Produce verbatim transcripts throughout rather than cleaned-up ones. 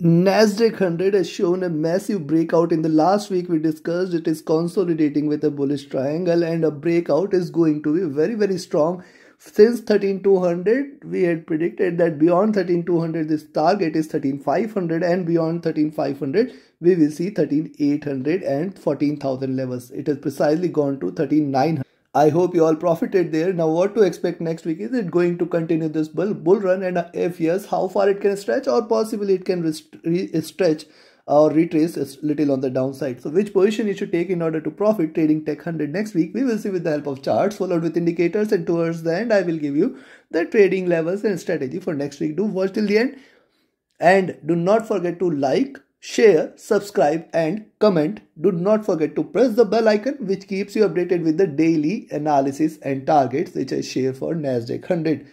NASDAQ one hundred has shown a massive breakout. In the last week we discussed it is consolidating with a bullish triangle, and a breakout is going to be very very strong. Since thirteen two hundred, we had predicted that beyond thirteen two hundred this target is thirteen five hundred, and beyond thirteen five hundred we will see thirteen eight hundred and fourteen thousand levels. It has precisely gone to thirteen nine hundred. I hope you all profited there. Now what to expect next week? Is it going to continue this bull, bull run, and if yes, how far it can stretch, or possibly it can stretch or retrace a little on the downside? So which position you should take in order to profit trading Tech one hundred next week, we will see with the help of charts followed with indicators, and towards the end I will give you the trading levels and strategy for next week. Do watch till the end and do not forget to like, share, subscribe and comment. Do not forget to press the bell icon, which keeps you updated with the daily analysis and targets which I share for NASDAQ one hundred.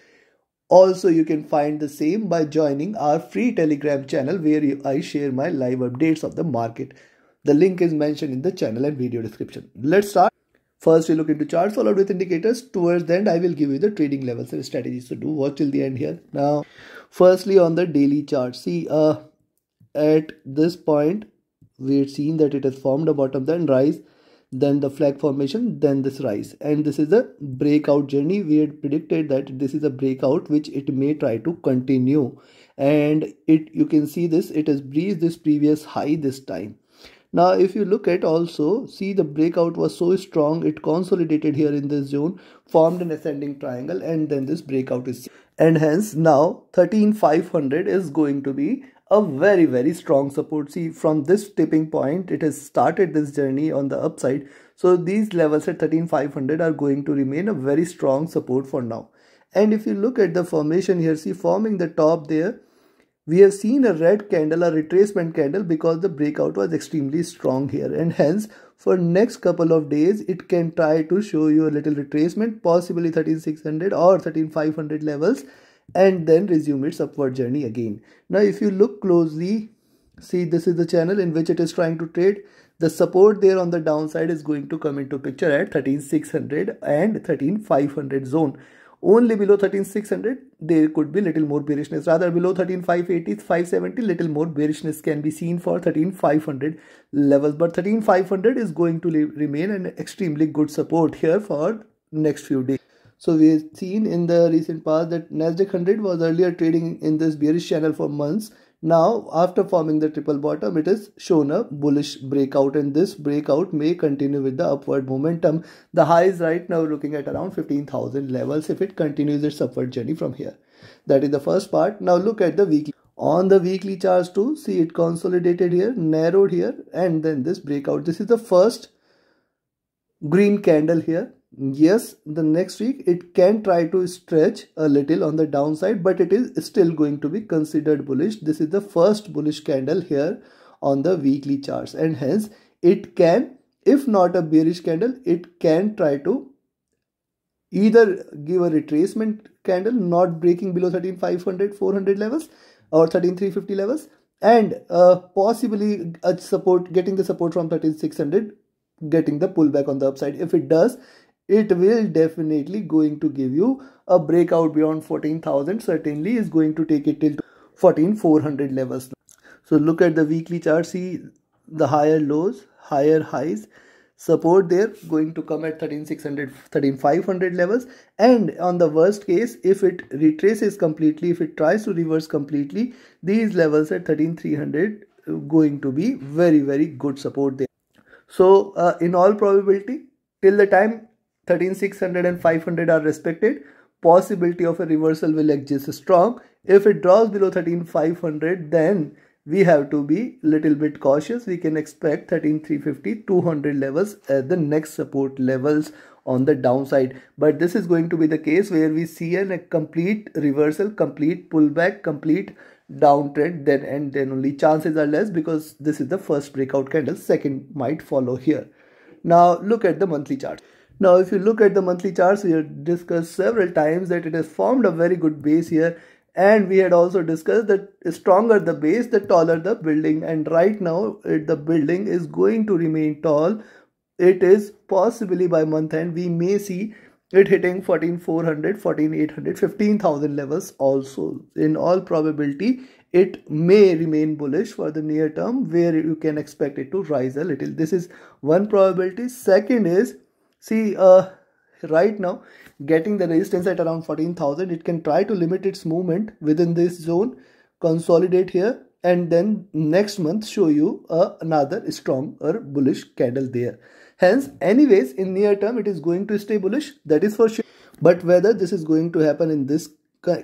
Also, you can find the same by joining our free Telegram channel where I share my live updates of the market. The link is mentioned in the channel and video description. Let's start. First, we look into charts followed with indicators. Towards the end, I will give you the trading levels and strategies. So do watch till the end here. Now, firstly on the daily chart, see uh, at this point we had seen that it has formed a bottom, then rise, then the flag formation, then this rise, and this is a breakout journey. We had predicted that this is a breakout which it may try to continue, and it you can see this it has breached this previous high this time. Now if you look at also, see the breakout was so strong, it consolidated here in this zone, formed an ascending triangle, and then this breakout is, and hence now thirteen five hundred is going to be a very very strong support. See, from this tipping point it has started this journey on the upside, so these levels at thirteen five hundred are going to remain a very strong support for now. And if you look at the formation here, see, forming the top there, we have seen a red candle, a retracement candle, because the breakout was extremely strong here, and hence for next couple of days it can try to show you a little retracement, possibly thirteen six hundred or thirteen five hundred levels, and then resume its upward journey again. Now if you look closely, see, this is the channel in which it is trying to trade. The support there on the downside is going to come into picture at thirteen six hundred and thirteen five hundred zone. Only below thirteen six hundred there could be little more bearishness, rather below thirteen five eighty, five seventy little more bearishness can be seen for thirteen five hundred levels, but thirteen five hundred is going to remain an extremely good support here for next few days. So we have seen in the recent past that NASDAQ one hundred was earlier trading in this bearish channel for months. Now after forming the triple bottom, it has shown a bullish breakout, and this breakout may continue with the upward momentum. The highs right now looking at around fifteen thousand levels if it continues its upward journey from here. That is the first part. Now look at the weekly. On the weekly charts too, see, it consolidated here, narrowed here, and then this breakout. This is the first green candle here. Yes, the next week it can try to stretch a little on the downside, but it is still going to be considered bullish. This is the first bullish candle here on the weekly charts, and hence it can, if not a bearish candle, it can try to either give a retracement candle not breaking below thirteen five hundred, four hundred levels or thirteen three fifty levels, and uh, possibly a support, getting the support from thirteen six hundred, getting the pullback on the upside. If it does, it will definitely going to give you a breakout beyond fourteen thousand, certainly is going to take it till fourteen four hundred levels. So look at the weekly chart, see the higher lows, higher highs, support there going to come at thirteen six hundred, thirteen five hundred levels, and on the worst case, if it retraces completely, if it tries to reverse completely, these levels at thirteen three hundred going to be very very good support there. So uh, in all probability, till the time thirteen six hundred and five hundred are respected, possibility of a reversal will exist strong. If it drops below thirteen five hundred, then we have to be little bit cautious. We can expect thirteen three fifty, two hundred levels as the next support levels on the downside. But this is going to be the case where we see an, a complete reversal, complete pullback, complete downtrend, then and then only. Chances are less because this is the first breakout candle, second might follow here. Now look at the monthly chart. Now if you look at the monthly charts, we had discussed several times that it has formed a very good base here, and we had also discussed that stronger the base, the taller the building, and right now it, the building is going to remain tall. It is possibly by month end we may see it hitting fourteen four hundred, fourteen eight hundred, fifteen thousand levels also. In all probability it may remain bullish for the near term, where you can expect it to rise a little. This is one probability. Second is, see, uh, right now getting the resistance at around fourteen thousand, it can try to limit its movement within this zone, consolidate here, and then next month show you uh, another strong or bullish candle there. Hence, anyways, in near term, it is going to stay bullish, that is for sure. But whether this is going to happen in this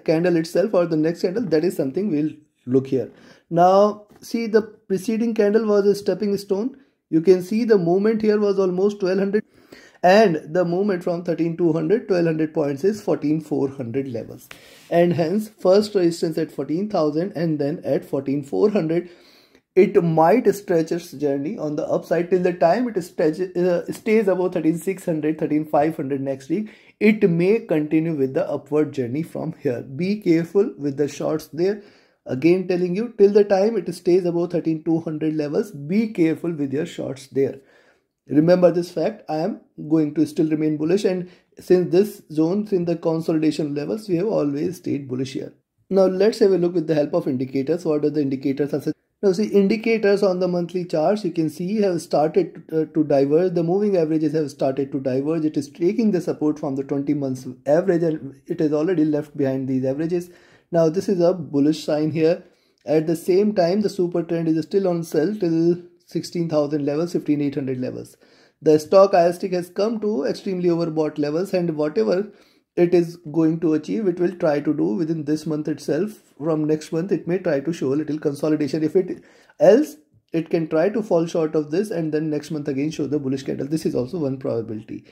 candle itself or the next candle, that is something we'll look here. Now, see, the preceding candle was a stepping stone. You can see the movement here was almost twelve hundred. And the movement from thirteen two hundred, twelve hundred points is fourteen four hundred levels. And hence, first resistance at fourteen thousand and then at fourteen four hundred. It might stretch its journey on the upside till the time it stretch, uh, stays above thirteen six hundred, thirteen five hundred next week. It may continue with the upward journey from here. Be careful with the shorts there. Again telling you, till the time it stays above thirteen two hundred levels, be careful with your shorts there. Remember this fact. I am going to still remain bullish, and since this zone, in the consolidation levels, we have always stayed bullish here. Now let's have a look with the help of indicators. What are the indicators? Now see, indicators on the monthly charts, you can see have started to, uh, to diverge. The moving averages have started to diverge. It is taking the support from the twenty months average, and it has already left behind these averages. Now this is a bullish sign here. At the same time, the super trend is still on sell till sixteen thousand levels, fifteen eight hundred levels. The stock I S T has come to extremely overbought levels, and whatever it is going to achieve, it will try to do within this month itself. From next month, it may try to show a little consolidation. If it else, it can try to fall short of this and then next month again show the bullish candle. This is also one probability.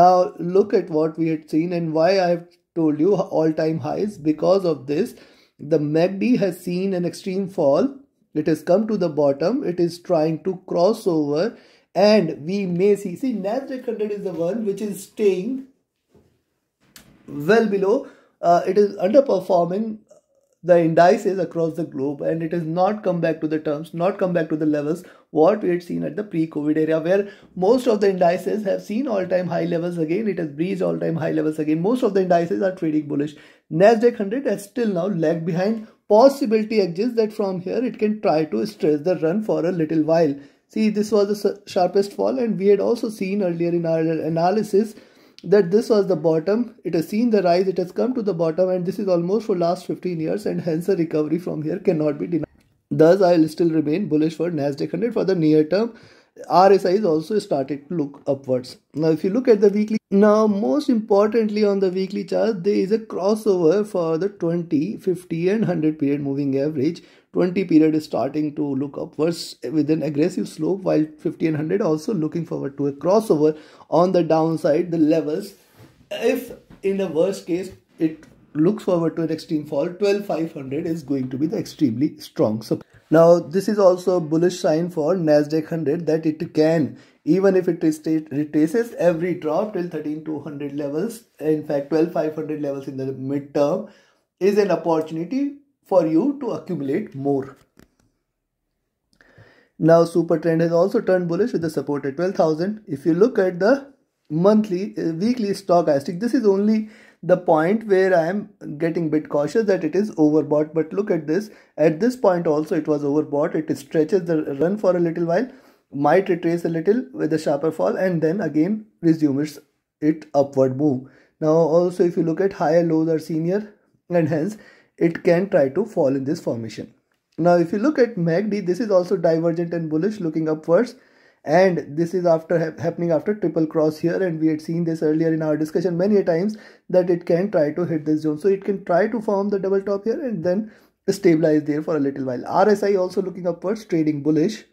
Now look at what we had seen and why I have told you all-time highs. Because of this, the M A C D has seen an extreme fall. It has come to the bottom. It is trying to cross over, and we may see, see NASDAQ one hundred is the one which is staying well below. Uh, it is underperforming the indices across the globe, and it has not come back to the terms, not come back to the levels what we had seen at the pre-COVID era, where most of the indices have seen all-time high levels again. It has breached all-time high levels again. Most of the indices are trading bullish. NASDAQ one hundred has still now lagged behind. Possibility exists that from here it can try to stretch the run for a little while. See, this was the sharpest fall, and we had also seen earlier in our analysis that this was the bottom. It has seen the rise, it has come to the bottom, and this is almost for last fifteen years, and hence a recovery from here cannot be denied. Thus, I will still remain bullish for NASDAQ one hundred for the near term. R S I is also started to look upwards. Now, if you look at the weekly, now most importantly on the weekly chart, there is a crossover for the twenty, fifty and one hundred period moving average. twenty period is starting to look upwards with an aggressive slope, while fifty and one hundred also looking forward to a crossover on the downside, the levels. If in the worst case, it looks forward to an extreme fall, twelve five hundred is going to be the extremely strong support. Now, this is also a bullish sign for NASDAQ one hundred that it can, even if it retraces every drop till thirteen two hundred levels, in fact twelve five hundred levels in the midterm, is an opportunity for you to accumulate more. Now, super trend has also turned bullish with the support at twelve thousand. If you look at the monthly, uh, weekly stochastic, this is only the point where I am getting a bit cautious that it is overbought. But look at this. At this point also it was overbought. It stretches the run for a little while, might retrace a little with a sharper fall, and then again resume its, its upward move. Now also, if you look at higher lows are seen here, and hence it can try to fall in this formation. Now if you look at M A C D, this is also divergent and bullish, looking upwards. And this is after ha happening after triple cross here, and we had seen this earlier in our discussion many a times that it can try to hit this zone. So it can try to form the double top here and then stabilize there for a little while. R S I also looking upwards, trading bullish.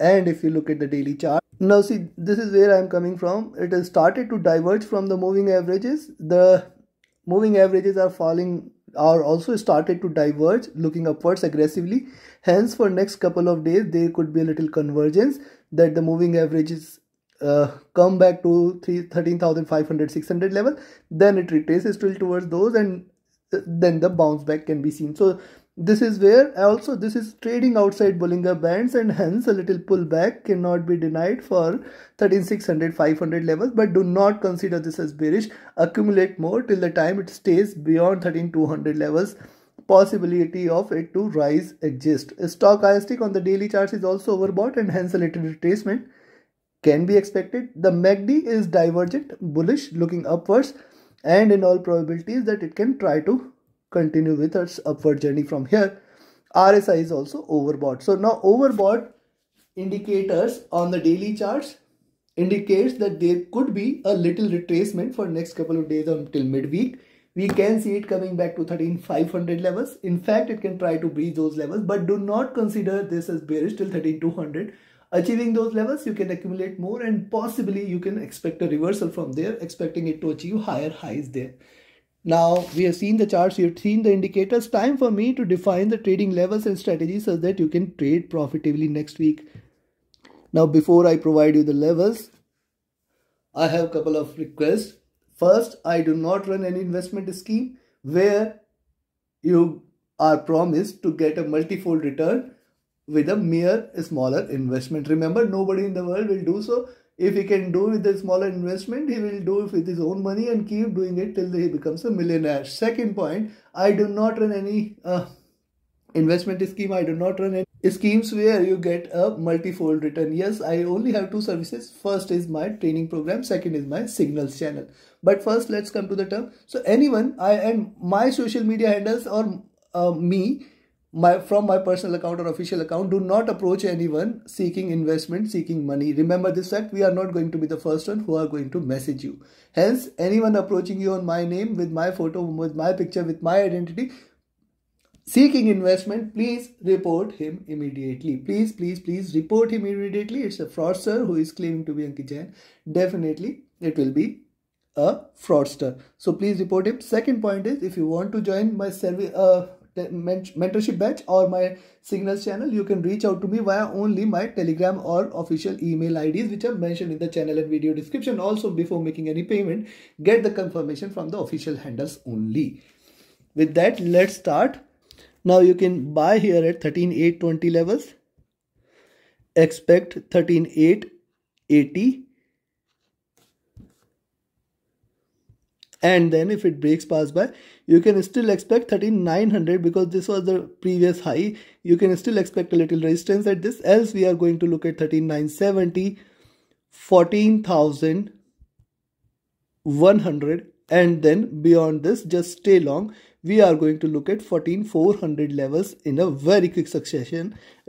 And if you look at the daily chart, now see, this is where I am coming from. It has started to diverge from the moving averages. The moving averages are falling, are also started to diverge, looking upwards aggressively. Hence, for next couple of days, there could be a little convergence that the moving averages uh, come back to thirteen thousand five hundred, six hundred level. Then it retraces till towards those, and then the bounce back can be seen. So this is where also this is trading outside Bollinger Bands, and hence a little pullback cannot be denied for thirteen six hundred, five hundred levels. But do not consider this as bearish. Accumulate more till the time it stays beyond thirteen two hundred levels. possibility of it to rise exists. Stock I S T on the daily chart is also overbought and hence a little retracement can be expected. The M A C D is divergent, bullish, looking upwards, and in all probabilities that it can try to continue with its upward journey from here. R S I is also overbought. So now overbought indicators on the daily charts indicates that there could be a little retracement for next couple of days until midweek. We can see it coming back to thirteen five hundred levels. In fact, it can try to breach those levels, but do not consider this as bearish till thirteen two hundred. Achieving those levels, you can accumulate more and possibly you can expect a reversal from there, expecting it to achieve higher highs there. Now, we have seen the charts, you have seen the indicators. Time for me to define the trading levels and strategies so that you can trade profitably next week. Now, before I provide you the levels, I have a couple of requests. First, I do not run any investment scheme where you are promised to get a multifold return with a mere smaller investment. Remember, nobody in the world will do so. If he can do with a smaller investment, he will do it with his own money and keep doing it till he becomes a millionaire. Second point, I do not run any uh, investment scheme. I do not run any schemes where you get a multifold return. Yes, I only have two services. First is my training program. Second is my Signals channel. But first, let's come to the term. So anyone, I and my social media handles or uh, me, My, from my personal account or official account, do not approach anyone seeking investment, seeking money. Remember this fact, we are not going to be the first one who are going to message you. Hence, anyone approaching you on my name, with my photo, with my picture, with my identity, seeking investment, please report him immediately. Please, please, please report him immediately. It's a fraudster who is claiming to be Ankit Jain. Definitely, it will be a fraudster. So please report him. Second point is, if you want to join my service, uh, mentorship batch or my Signals channel, you can reach out to me via only my Telegram or official email I Ds, which are mentioned in the channel and video description. Also, before making any payment, get the confirmation from the official handles only. With that, let's start. Now you can buy here at thirteen eight twenty levels, expect thirteen eight eighty, and then if it breaks past by, you can still expect thirteen nine hundred, because this was the previous high. You can still expect a little resistance at this, else we are going to look at thirteen nine seventy, fourteen one hundred, and then beyond this, just stay long. We are going to look at fourteen four hundred levels in a very quick succession.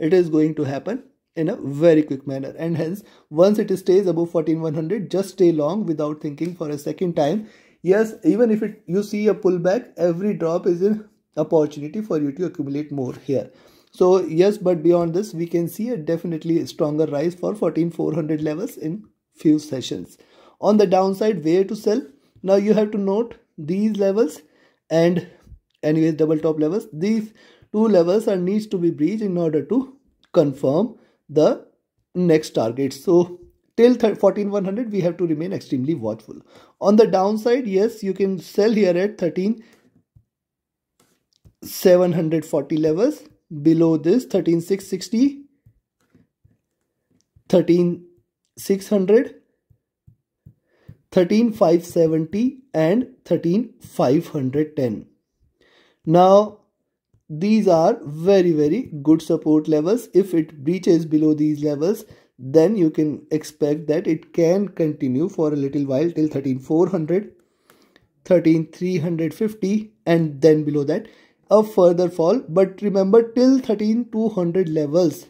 It is going to happen in a very quick manner, and hence once it stays above fourteen one hundred, just stay long without thinking for a second time. Yes, even if it, you see a pullback, every drop is an opportunity for you to accumulate more here. So yes, but beyond this, we can see a definitely stronger rise for fourteen four hundred levels in few sessions. On the downside, where to sell? Now you have to note these levels and anyways double top levels. These two levels are needs to be breached in order to confirm the next target. So till fourteen one hundred, we have to remain extremely watchful. On the downside, yes, you can sell here at thirteen seven forty levels. Below this, thirteen six sixty, thirteen six hundred, thirteen five seventy, and thirteen five ten. Now, these are very, very good support levels. If it breaches below these levels, then you can expect that it can continue for a little while till thirteen four hundred, thirteen three fifty, and then below that a further fall. But remember, till thirteen two hundred levels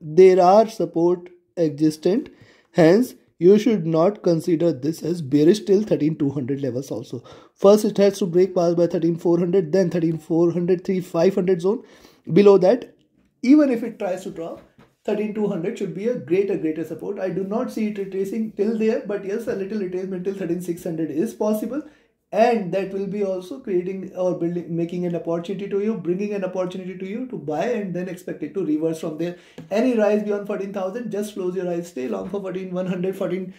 there are support existent, hence you should not consider this as bearish till thirteen two hundred levels also. First it has to break past by thirteen four hundred, then thirteen four hundred, thirteen five hundred zone. Below that, even if it tries to drop, thirteen two hundred should be a greater, greater support. I do not see it retracing till there, but yes, a little retracement till thirteen six hundred is possible, and that will be also creating or building, making an opportunity to you, bringing an opportunity to you to buy, and then expect it to reverse from there. Any rise beyond fourteen thousand, just close your eyes, stay long for fourteen one hundred, fourteen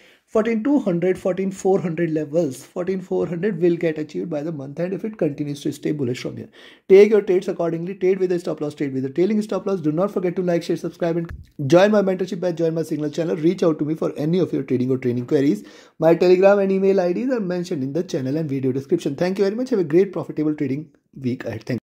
two hundred, fourteen four hundred levels. fourteen four hundred will get achieved by the month, and if it continues to stay bullish from here, take your trades accordingly. Trade with a stop loss, trade with a trailing stop loss. Do not forget to like, share, subscribe, and join my mentorship batch, join my Signal channel. Reach out to me for any of your trading or training queries. My Telegram and email I Ds are mentioned in the channel and video description. Thank you very much. Have a great, profitable trading week ahead. Thank you.